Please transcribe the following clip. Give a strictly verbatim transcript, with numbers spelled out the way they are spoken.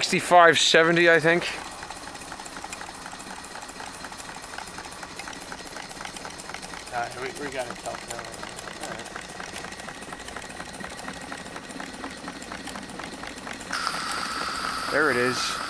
sixty-five seventy, I think. Alright, we, we got it tough now. All right. There it is.